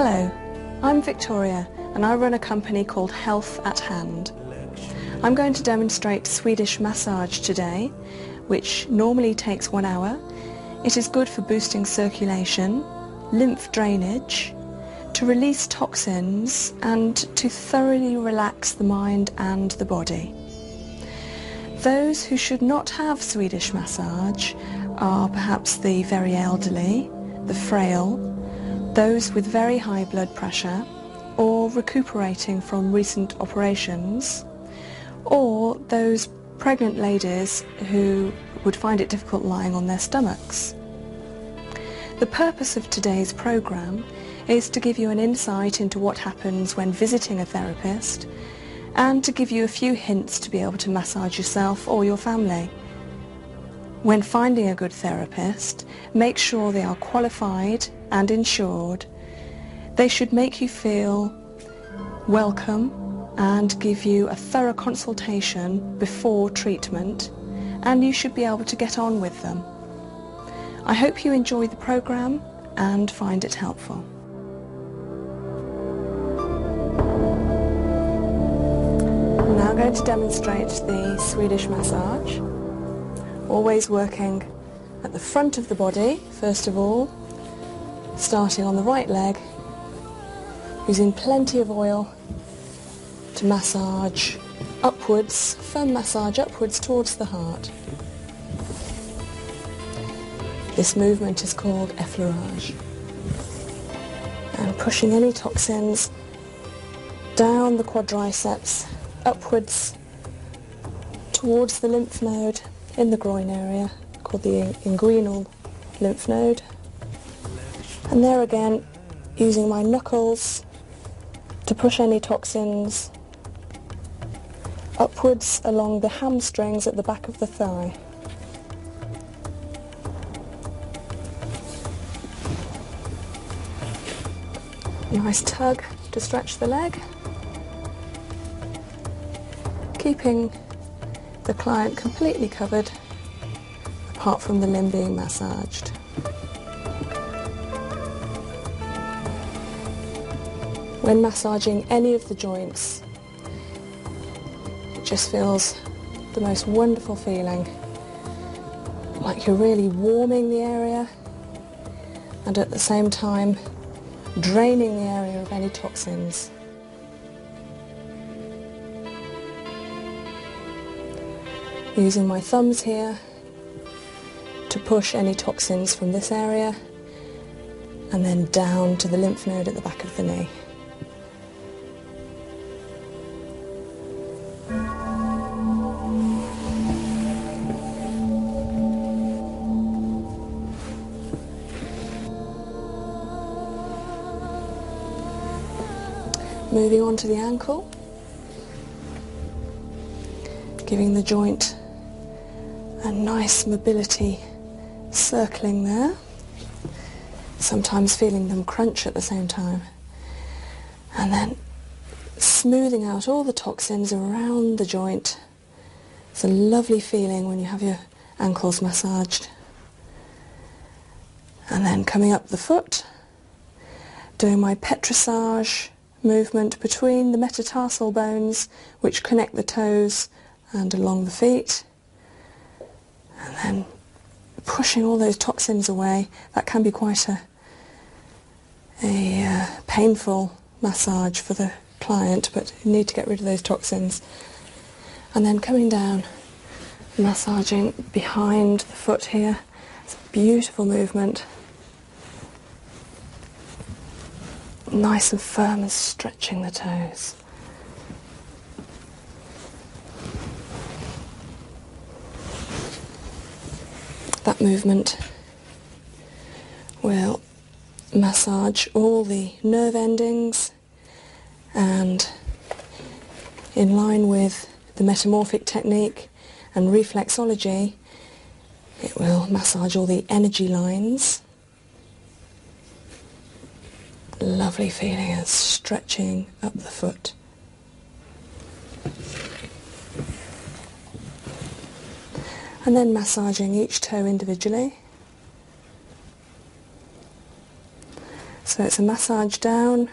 Hello, I'm Victoria and I run a company called Health at Hand. I'm going to demonstrate Swedish massage today, which normally takes 1 hour. It is good for boosting circulation, lymph drainage, to release toxins and to thoroughly relax the mind and the body. Those who should not have Swedish massage are perhaps the very elderly, the frail, those with very high blood pressure or recuperating from recent operations, or those pregnant ladies who would find it difficult lying on their stomachs. The purpose of today's program is to give you an insight into what happens when visiting a therapist and to give you a few hints to be able to massage yourself or your family. When finding a good therapist, make sure they are qualified and insured. They should make you feel welcome and give you a thorough consultation before treatment, and you should be able to get on with them. I hope you enjoy the program and find it helpful. I'm now going to demonstrate the Swedish massage, always working at the front of the body first of all, starting on the right leg, using plenty of oil to massage upwards, firm massage upwards towards the heart. This movement is called effleurage, and pushing any toxins down the quadriceps, upwards towards the lymph node in the groin area called the inguinal lymph node, and there again using my knuckles to push any toxins upwards along the hamstrings at the back of the thigh. Nice tug to stretch the leg, keeping the client completely covered apart from the limb being massaged. When massaging any of the joints, it just feels the most wonderful feeling, like you're really warming the area and at the same time draining the area of any toxins. Using my thumbs here to push any toxins from this area and then down to the lymph node at the back of the knee. Moving on to the ankle, giving the joint a nice mobility, circling there, sometimes feeling them crunch at the same time, and then smoothing out all the toxins around the joint. It's a lovely feeling when you have your ankles massaged. And then coming up the foot, doing my petrissage movement between the metatarsal bones, which connect the toes and along the feet, and then pushing all those toxins away. That can be quite a painful massage for the client, but you need to get rid of those toxins. And then coming down, massaging behind the foot here. It's a beautiful movement. Nice and firm and stretching the toes. That movement will massage all the nerve endings, and in line with the metamorphic technique and reflexology, it will massage all the energy lines. Lovely feeling and stretching up the foot. And then massaging each toe individually. So it's a massage down,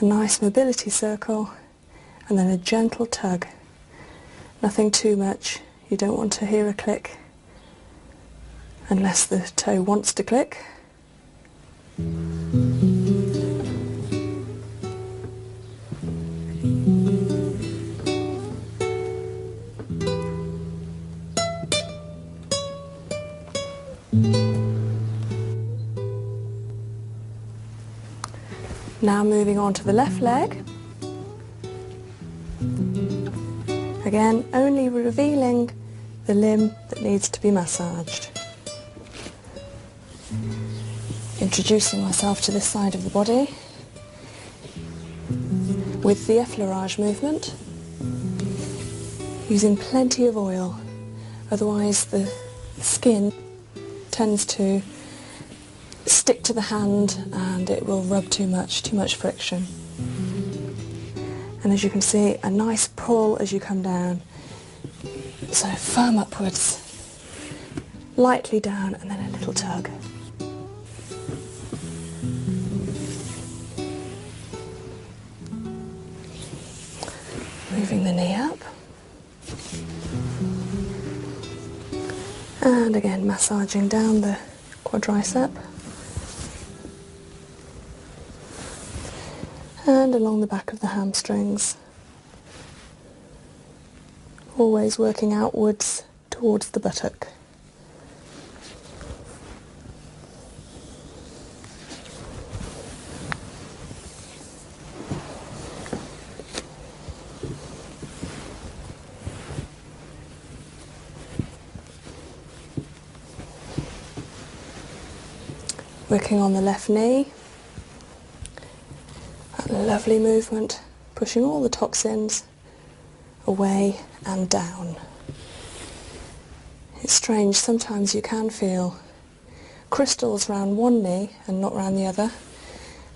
a nice mobility circle, and then a gentle tug. Nothing too much. You don't want to hear a click unless the toe wants to click. Now moving on to the left leg. Again, only revealing the limb that needs to be massaged. Introducing myself to this side of the body with the effleurage movement, using plenty of oil, otherwise the skin tends to stick to the hand and it will rub too much friction. And as you can see, a nice pull as you come down. So firm upwards, lightly down, and then a little tug. Moving the knee up. And again, massaging down the quadricep. And along the back of the hamstrings, always working outwards towards the buttock. Working on the left knee. Lovely movement, pushing all the toxins away and down. It's strange, sometimes you can feel crystals round one knee and not round the other.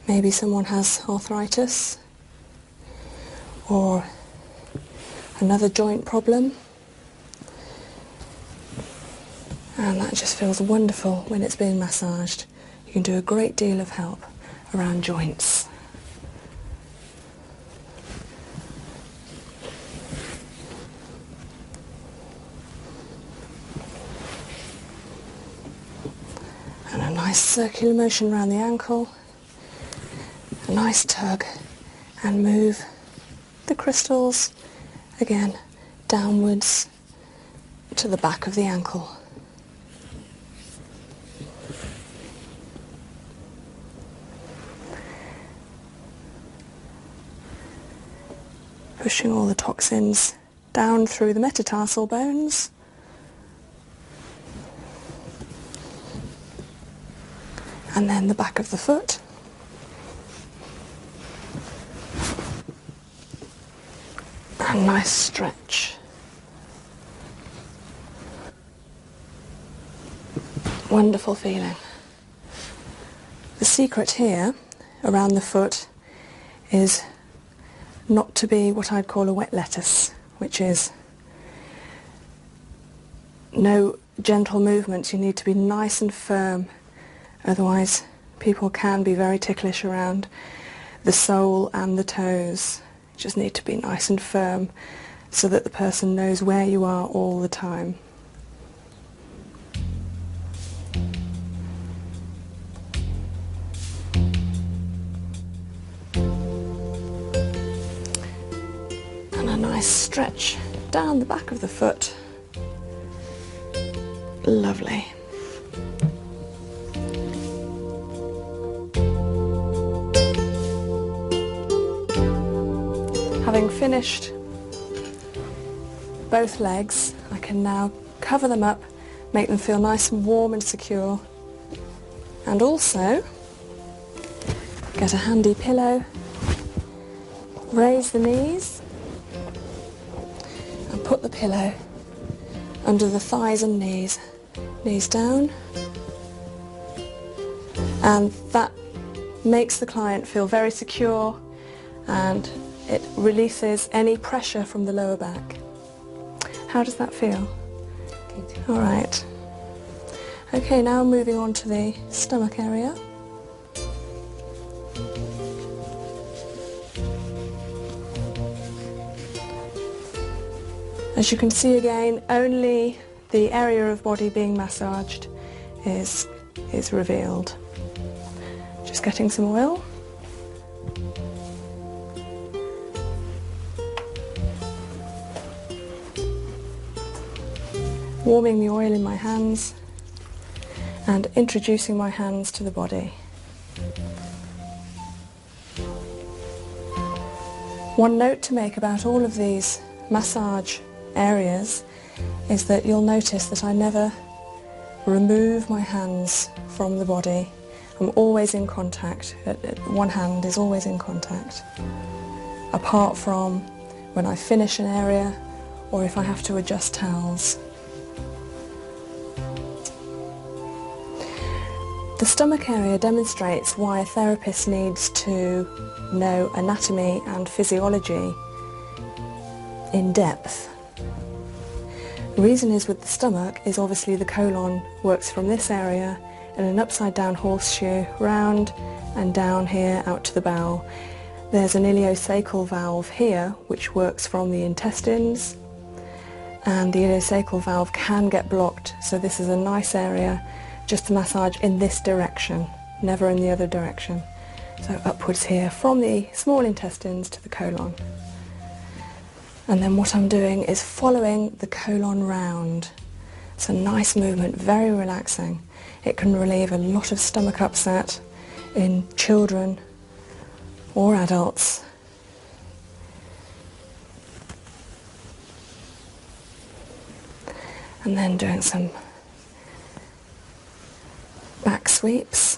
Maybe someone has arthritis or another joint problem. And that just feels wonderful when it's being massaged. You can do a great deal of help around joints. A nice circular motion around the ankle, a nice tug, and move the crystals again downwards to the back of the ankle. Pushing all the toxins down through the metatarsal bones. And then the back of the foot. And nice stretch. Wonderful feeling. The secret here, around the foot, is not to be what I'd call a wet lettuce, which is no gentle movements. You need to be nice and firm. Otherwise, people can be very ticklish around the sole and the toes. You just need to be nice and firm so that the person knows where you are all the time. And a nice stretch down the back of the foot. Lovely. Having finished both legs, I can now cover them up, make them feel nice and warm and secure, and also get a handy pillow, raise the knees and put the pillow under the thighs and knees, knees down, and that makes the client feel very secure and it releases any pressure from the lower back. How does that feel? Good. All right. Okay, now moving on to the stomach area. As you can see again, only the area of body being massaged is revealed. Just getting some oil. Warming the oil in my hands and introducing my hands to the body. One note to make about all of these massage areas is that you'll notice that I never remove my hands from the body. I'm always in contact, one hand is always in contact, apart from when I finish an area or if I have to adjust towels. The stomach area demonstrates why a therapist needs to know anatomy and physiology in depth. The reason is with the stomach is obviously the colon works from this area in an upside down horseshoe, round and down here out to the bowel. There's an ileocecal valve here which works from the intestines, and the ileocecal valve can get blocked, so this is a nice area just to massage in this direction, never in the other direction. So upwards here from the small intestines to the colon. And then what I'm doing is following the colon round. It's a nice movement, very relaxing. It can relieve a lot of stomach upset in children or adults. And then doing some back sweeps.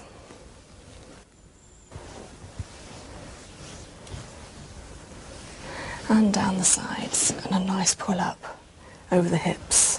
And down the sides, and a nice pull up over the hips.